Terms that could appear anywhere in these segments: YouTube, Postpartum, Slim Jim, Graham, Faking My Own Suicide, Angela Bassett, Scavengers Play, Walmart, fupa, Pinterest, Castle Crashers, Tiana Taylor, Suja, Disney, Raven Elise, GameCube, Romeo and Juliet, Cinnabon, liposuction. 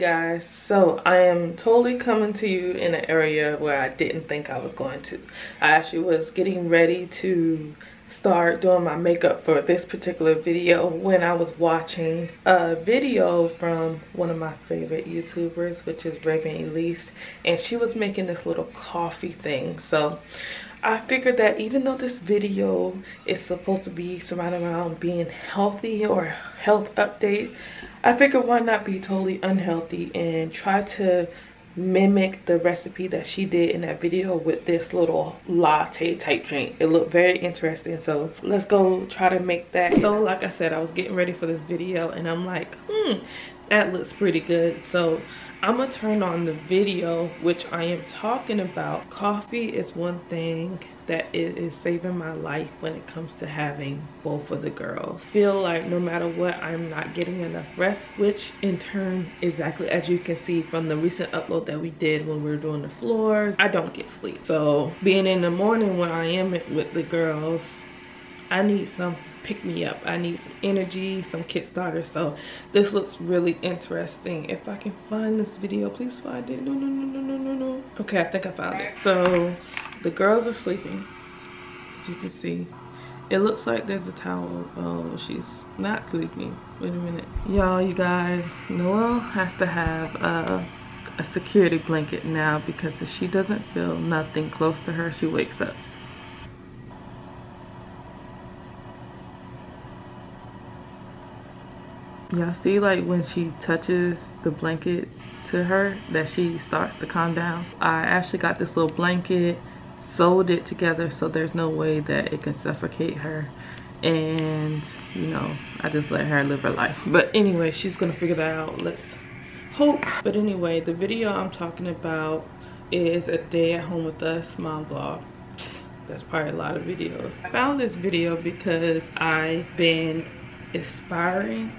Guys, so I am totally coming to you in an area where I didn't think I was going to. I actually was getting ready to start doing my makeup for this particular video when I was watching a video from one of my favorite YouTubers, which is Raven Elise, and she was making this little coffee thing. So I figured that even though this video is supposed to be surrounded around being healthy or health update, I figured why not be totally unhealthy and try to mimic the recipe that she did in that video with this little latte type drink. It looked very interesting, so let's go try to make that. So like I said, I was getting ready for this video and I'm like, that looks pretty good. So I'm gonna turn on the video, which I am talking about. Coffee is one thing that it is saving my life when it comes to having both of the girls. Feel like no matter what, I'm not getting enough rest, which in turn, exactly as you can see from the recent upload that we did when we were doing the floors, I don't get sleep. So being in the morning when I am with the girls, I need some pick me up. I need some energy, some Kickstarter. So this looks really interesting. If I can find this video, please find it. No. Okay, I think I found it. So the girls are sleeping, as you can see. It looks like there's a towel. Oh, she's not sleeping. Wait a minute. Y'all, you guys, Noelle has to have a security blanket now, because if she doesn't feel nothing close to her, she wakes up. Y'all see, like, when she touches the blanket to her, that she starts to calm down. I actually got this little blanket, sewed it together so there's no way that it can suffocate her, and you know, I just let her live her life. But anyway, she's gonna figure that out, let's hope. But anyway, the video I'm talking about is a day at home with us mom vlog. That's probably a lot of videos. I found this video because I've been aspiring,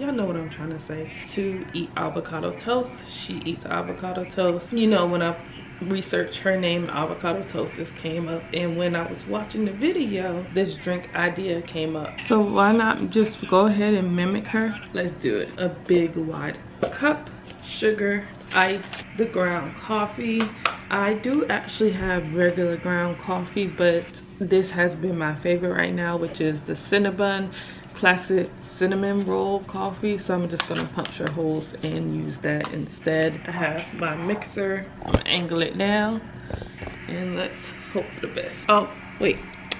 y'all know what I'm trying to say, to eat avocado toast. She eats avocado toast. You know, when I researched her name, avocado toast just came up, and when I was watching the video, this drink idea came up. So why not just go ahead and mimic her? Let's do it. A big wide cup, sugar, ice, the ground coffee. I do actually have regular ground coffee, but this has been my favorite right now, which is the Cinnabon classic cinnamon roll coffee. So I'm just gonna puncture holes and use that instead. I have my mixer. I'm gonna angle it down and let's hope for the best. Oh wait,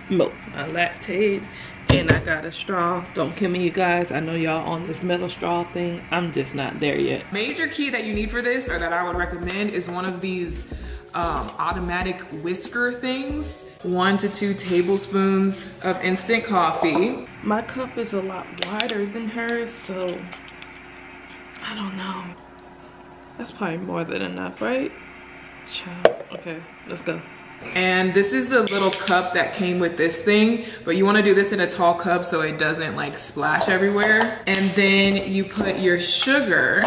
milk. I lactated and I got a straw. Don't kill me, you guys. I know y'all on this metal straw thing. I'm just not there yet. Major key that you need for this, or that I would recommend, is one of these automatic whisker things. 1 to 2 tablespoons of instant coffee. My cup is a lot wider than hers, so I don't know. That's probably more than enough, right? Child. Okay, let's go. And this is the little cup that came with this thing, but you want to do this in a tall cup so it doesn't like splash everywhere. And then you put your sugar.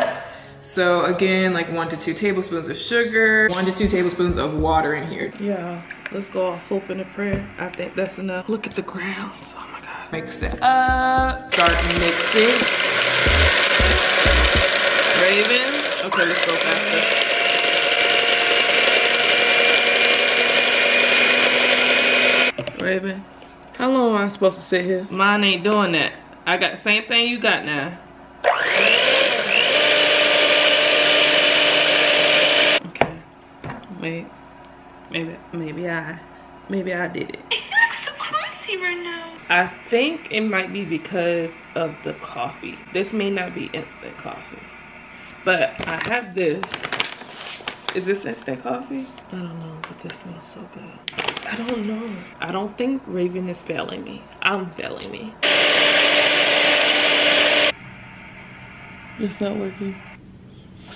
So again, like 1 to 2 tablespoons of sugar, 1 to 2 tablespoons of water in here. Yeah, let's go off hope and a prayer. I think that's enough. Look at the grounds, oh my God. Mix it up, start mixing. Raven, okay, let's go faster. Raven, how long am I supposed to sit here? Mine ain't doing that. I got the same thing you got now. Maybe I did it. It looks so crazy right now. I think it might be because of the coffee. This may not be instant coffee, but I have this. Is this instant coffee? I don't know, but this smells so good. I don't know. I don't think Raven is failing me. I'm failing me. It's not working.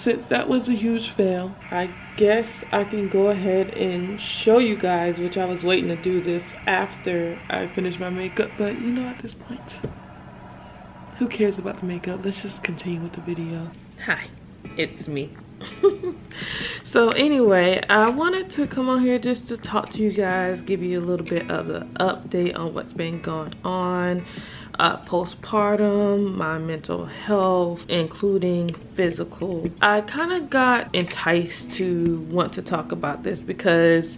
since that was a huge fail, I guess I can go ahead and show you guys, which I was waiting to do this after I finished my makeup, but you know, at this point, who cares about the makeup? Let's just continue with the video. Hi, it's me. So anyway, I wanted to come on here just to talk to you guys, give you a little bit of an update on what's been going on, postpartum, my mental health, including physical. I kind of got enticed to want to talk about this because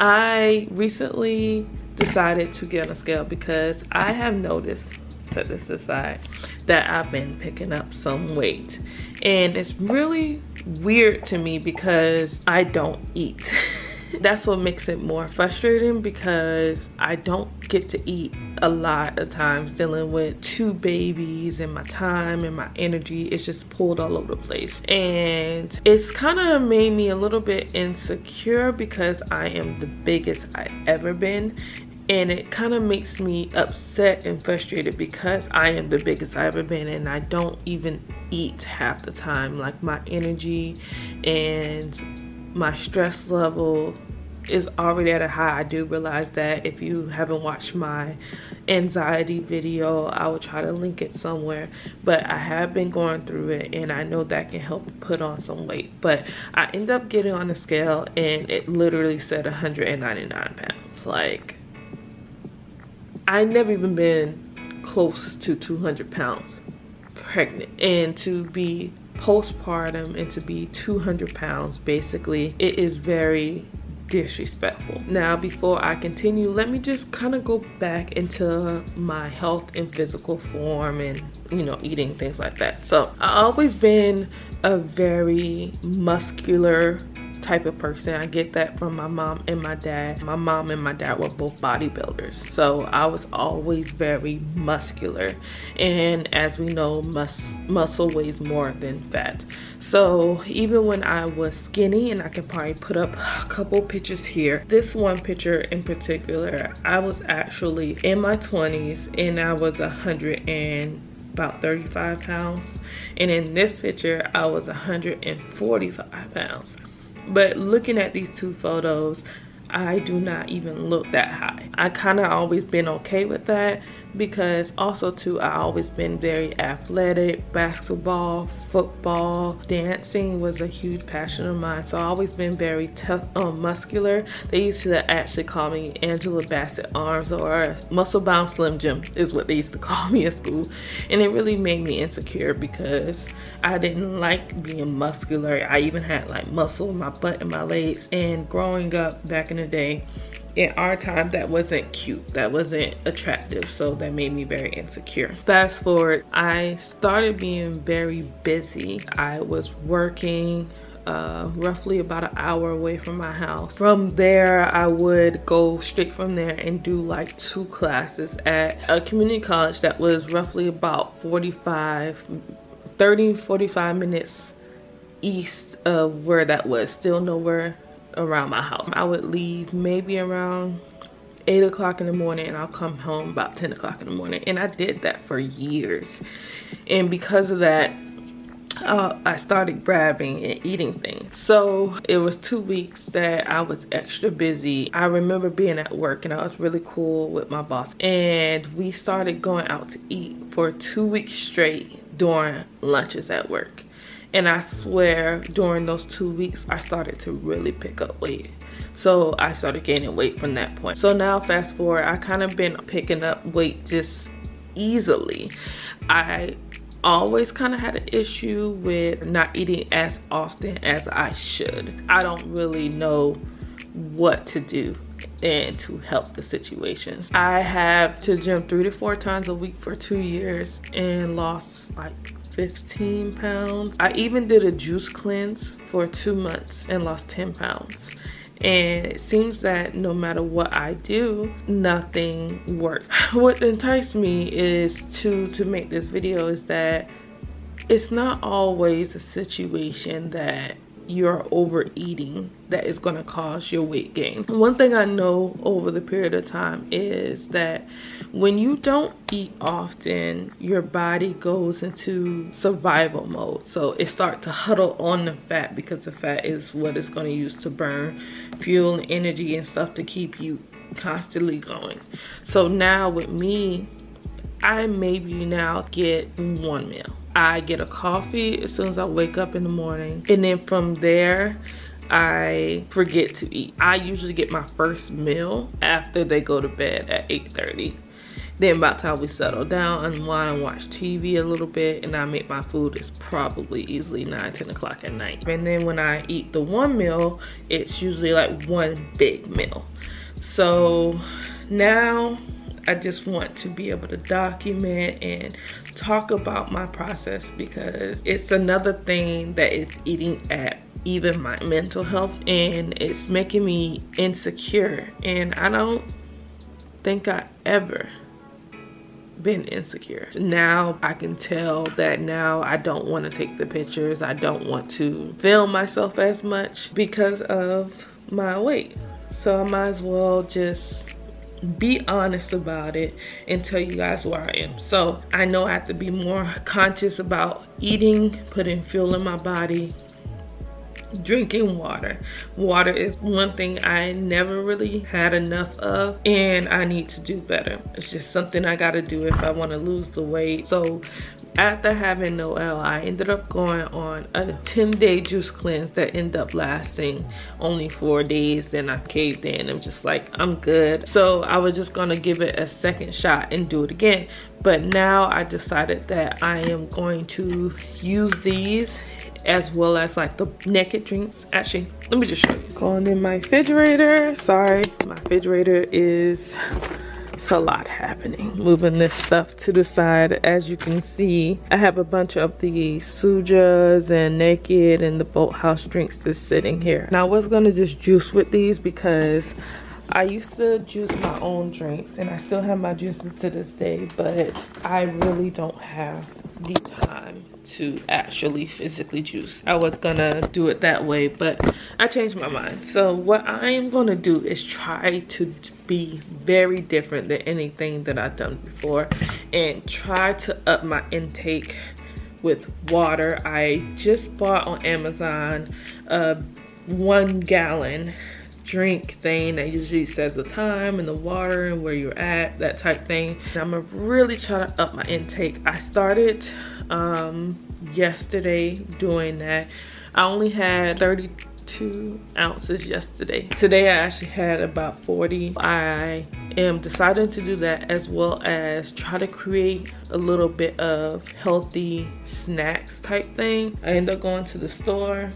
I recently decided to get on a scale because I have noticed, set this aside, that I've been picking up some weight. And it's really weird to me because I don't eat. That's what makes it more frustrating because I don't get to eat a lot of times, dealing with two babies and my time and my energy. It's just pulled all over the place. And it's kind of made me a little bit insecure because I am the biggest I've ever been. And it kind of makes me upset and frustrated because I am the biggest I've ever been and I don't even eat half the time. Like, my energy and my stress level is already at a high. I do realize that. If you haven't watched my anxiety video, I will try to link it somewhere. But I have been going through it and I know that can help put on some weight. But I end up getting on the scale and it literally said 199 pounds. Like, I've never even been close to 200 pounds pregnant, and to be postpartum and to be 200 pounds, basically, it is very disrespectful. Now, before I continue, let me just kind of go back into my health and physical form and, you know, eating, things like that. So I've always been a very muscular type of person. I get that from my mom and my dad. My mom and my dad were both bodybuilders, so I was always very muscular, and as we know, muscle weighs more than fat. So even when I was skinny, and I can probably put up a couple pictures here, this one picture in particular, I was actually in my 20s and I was 135 pounds, and in this picture I was 145 pounds. But looking at these two photos, I do not even look that high. I kind of always been okay with that because also too, I always been very athletic. Basketball, football, dancing was a huge passion of mine. So I always been very tough, muscular. They used to actually call me Angela Bassett arms, or muscle bound Slim Jim is what they used to call me at school. And it really made me insecure because I didn't like being muscular. I even had like muscle in my butt and my legs. And growing up back in the day, in our time, that wasn't cute, that wasn't attractive, so that made me very insecure. Fast forward, I started being very busy. I was working roughly about an hour away from my house. From there, I would go straight from there and do like 2 classes at a community college that was roughly about 45 minutes east of where that was, still nowhere around my house. I would leave maybe around 8 o'clock in the morning and I'll come home about 10 o'clock in the morning, and I did that for years. And because of that, I started grabbing and eating things. So it was 2 weeks that I was extra busy. I remember being at work and I was really cool with my boss, and we started going out to eat for 2 weeks straight during lunches at work. And I swear, during those 2 weeks, I started to really pick up weight. So I started gaining weight from that point. So now fast forward, I kind of been picking up weight just easily. I always kind of had an issue with not eating as often as I should. I don't really know what to do and to help the situations. I have to gym 3 to 4 times a week for 2 years and lost like 15 pounds. I even did a juice cleanse for 2 months and lost 10 pounds. And it seems that no matter what I do, nothing works. What enticed me is to make this video is that it's not always a situation that you're overeating that is going to cause your weight gain. One thing I know over the period of time is that when you don't eat often, your body goes into survival mode. So it starts to huddle on the fat because the fat is what it's going to use to burn fuel and energy and stuff to keep you constantly going. So now with me, I maybe now get one meal. I get a coffee as soon as I wake up in the morning, and then from there I forget to eat. I usually get my first meal after they go to bed at 8:30. Then by the time we settle down, unwind, and watch TV a little bit, and I make my food, it's probably easily 9, 10 o'clock at night. And then when I eat the one meal, it's usually like one big meal. So now I just want to be able to document and talk about my process, because it's another thing that is eating at even my mental health, and it's making me insecure. And I don't think I ever been insecure. Now I can tell that now I don't want to take the pictures. I don't want to film myself as much because of my weight. So I might as well just be honest about it and tell you guys where I am. So I know I have to be more conscious about eating, putting fuel in my body, drinking water. Water is one thing I never really had enough of, and I need to do better. It's just something I gotta do if I want to lose the weight. So after having Noelle, I ended up going on a 10-day juice cleanse that ended up lasting only 4 days. Then I caved in. I'm just like, I'm good. So I was just gonna give it a second shot and do it again. But now I decided that I am going to use these as well as like the naked drinks. Actually, let me just show you. Going in my refrigerator. Sorry, my refrigerator is, it's a lot happening. Moving this stuff to the side. As you can see, I have a bunch of the Sujas and Naked and the Boathouse drinks just sitting here. Now I was gonna just juice with these because I used to juice my own drinks, and I still have my juices to this day, but I really don't have the time to actually physically juice. I was gonna do it that way, but I changed my mind. So what I am gonna do is try to be very different than anything that I've done before and try to up my intake with water. I just bought on Amazon a 1 gallon drink thing that usually says the time and the water and where you're at, that type thing. And I'm gonna really try to up my intake. I started yesterday doing that. I only had 32 ounces yesterday. Today I actually had about 40. I am deciding to do that as well as try to create a little bit of healthy snacks type thing. I end up going to the store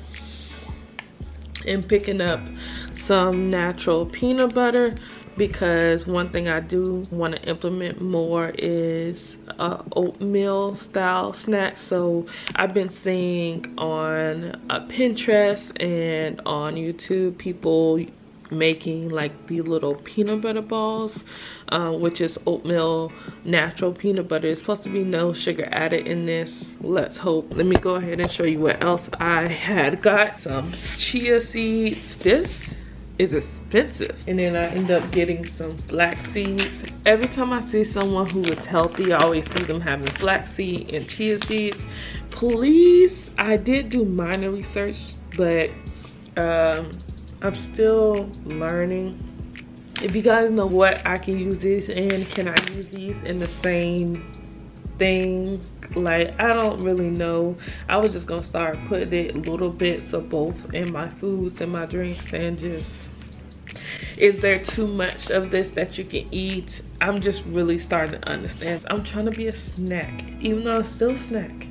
and picking up some natural peanut butter, because one thing I do want to implement more is oatmeal style snacks. So I've been seeing on Pinterest and on YouTube people making like the little peanut butter balls, which is oatmeal natural peanut butter. It's supposed to be no sugar added in this. Let's hope. Let me go ahead and show you what else I had got. Some chia seeds. This is expensive. And then I end up getting some flax seeds. Every time I see someone who is healthy, I always see them having flax seed and chia seeds. Please, I did do minor research, but I'm still learning. If you guys know what I can use these in, can I use these in the same thing? Like, I don't really know. I was just gonna start putting it little bits of both in my foods and my drinks, and just, is there too much of this that you can eat? I'm just really starting to understand. I'm trying to be a snack, even though I'm still snack.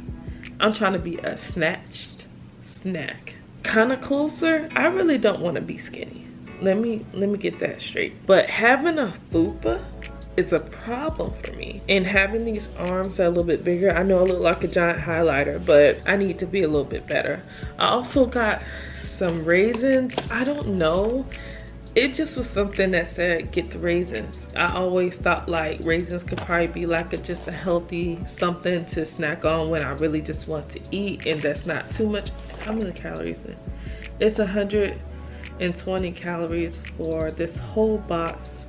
I'm trying to be a snatched snack. Kind of closer. I really don't want to be skinny. Let me get that straight. But having a fupa is a problem for me, and having these arms that are a little bit bigger, I know I look like a giant highlighter, but I need to be a little bit better. I also got some raisins. I don't know, it just was something that said get the raisins. I always thought like raisins could probably be like just a healthy something to snack on when I really just want to eat, and that's not too much. How many calories in? It's 120 calories for this whole box.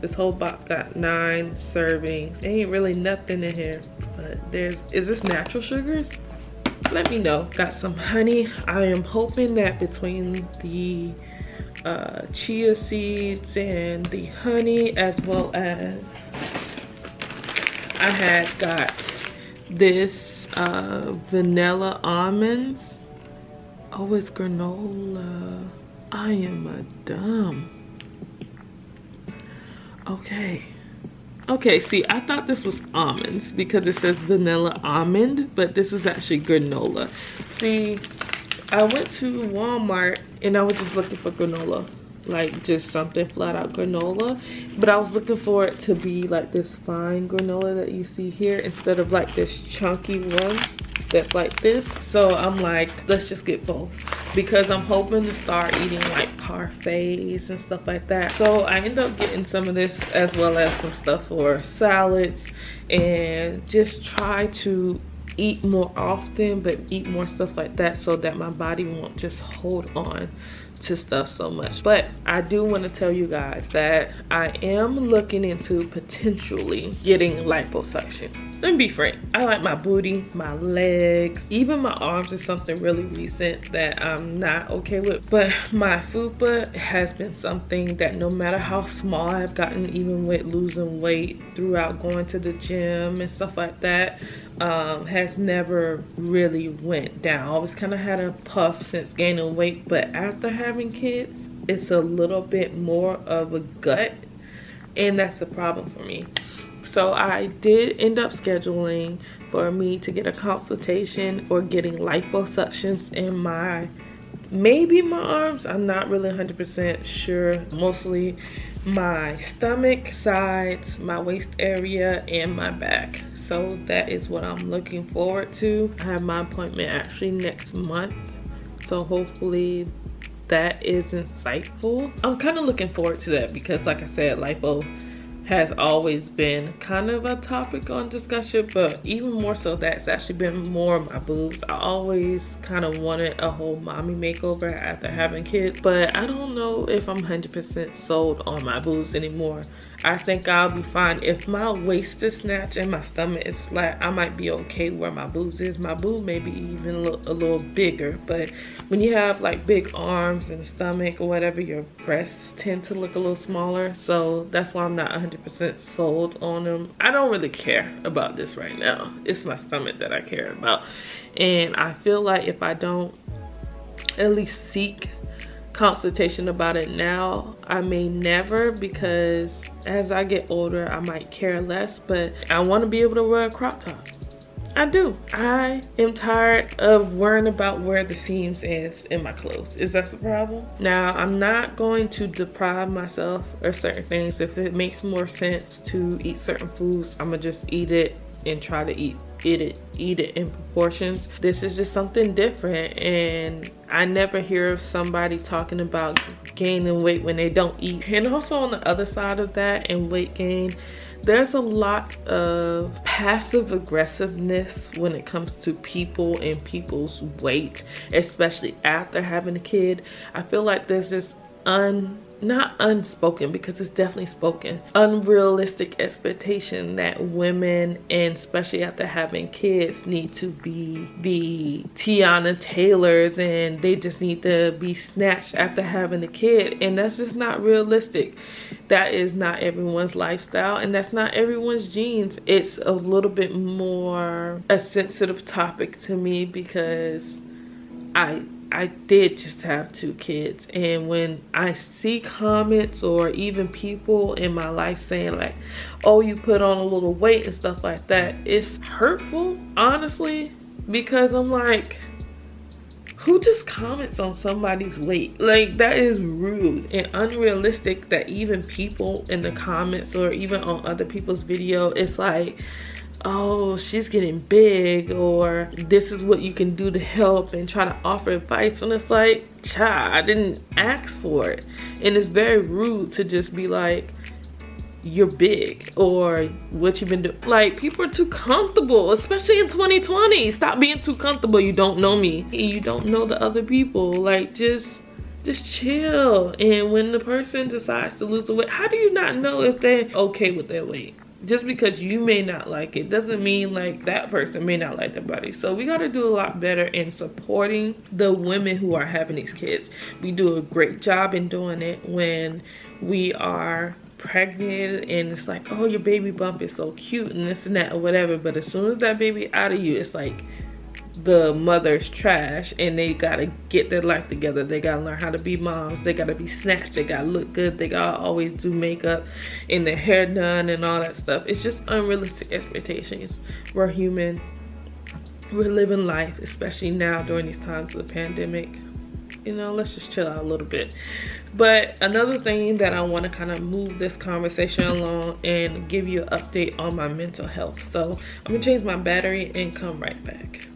This whole box got 9 servings. Ain't really nothing in here, but is this natural sugars? Let me know. Got some honey. I am hoping that between the chia seeds and the honey, as well as I had got this vanilla almonds. Oh, it's granola. I am a dumb. Okay, see, I thought this was almonds because it says vanilla almond, but this is actually granola. See, I went to Walmart and I was just looking for granola, like just something flat out granola, but I was looking for it to be like this fine granola that you see here instead of like this chunky one that's like this. So I'm like, let's just get both because I'm hoping to start eating like parfaits and stuff like that. So I end up getting some of this as well as some stuff for salads, and just try to eat more often but eat more stuff like that so that my body won't just hold on to stuff so much. But I do want to tell you guys that I am looking into potentially getting liposuction. Let me be frank, I like my booty, my legs, even my arms is something really recent that I'm not okay with. But my fupa has been something that no matter how small I've gotten, even with losing weight throughout going to the gym and stuff like that, has never really went down. I always kind of had a puff since gaining weight, but after having kids, it's a little bit more of a gut, and that's a problem for me. So I did end up scheduling for me to get a consultation or getting liposuctions in my, maybe my arms, I'm not really 100% sure, mostly my stomach, sides, my waist area, and my back. So that is what I'm looking forward to. I have my appointment actually next month, so hopefully that is insightful. I'm kind of looking forward to that because, like I said, lipo has always been kind of a topic on discussion, but even more so that's actually been more of my boobs. I always kind of wanted a whole mommy makeover after having kids, but I don't know if I'm 100% sold on my boobs anymore. I think I'll be fine. If my waist is snatched and my stomach is flat, I might be okay where my boobs is. My boob may be even look a little bigger, but when you have like big arms and stomach or whatever, your breasts tend to look a little smaller. So that's why I'm not 100% sold on them. I don't really care about this right now. It's my stomach that I care about, and I feel like if I don't at least seek consultation about it now, I may never, because as I get older I might care less. But I want to be able to wear a crop top. I do. I am tired of worrying about where the seams is in my clothes. Is that the problem? Now, I'm not going to deprive myself of certain things. If it makes more sense to eat certain foods, I'm gonna just eat it and try to eat it in proportions. This is just something different, and I never hear of somebody talking about gaining weight when they don't eat. And also on the other side of that, and weight gain, there's a lot of passive aggressiveness when it comes to people and people's weight, especially after having a kid. I feel like there's this not unspoken, because it's definitely spoken, unrealistic expectation that women, and especially after having kids, need to be the Tiana Taylors, and they just need to be snatched after having a kid. And that's just not realistic. That is not everyone's lifestyle, and that's not everyone's genes. It's a little bit more a sensitive topic to me because I did just have 2 kids, and when I see comments or even people in my life saying like, oh, you put on a little weight and stuff like that, it's hurtful, honestly, because I'm like, who just comments on somebody's weight? Like, that is rude and unrealistic that even people in the comments or even on other people's video, it's like, oh, she's getting big, or this is what you can do to help, and try to offer advice. And it's like, cha, I didn't ask for it. And it's very rude to just be like, you're big or what you've been doing. Like, people are too comfortable, especially in 2020. Stop being too comfortable. You don't know me. You don't know the other people. Like, just chill. And when the person decides to lose the weight, how do you not know if they're okay with their weight? Just because you may not like it doesn't mean like that person may not like their body. So we got to do a lot better in supporting the women who are having these kids. We do a great job in doing it when we are pregnant and it's like, oh, your baby bump is so cute and this and that or whatever. But as soon as that baby out of you, it's like the mother's trash and they got to get their life together. They got to learn how to be moms. They got to be snatched. They got to look good. They got to always do makeup and their hair done and all that stuff. It's just unrealistic expectations. We're human. We're living life, especially now during these times of the pandemic. You know, let's just chill out a little bit. But another thing that I want to kind of move this conversation along and give you an update on my mental health. So I'm going to change my battery and come right back.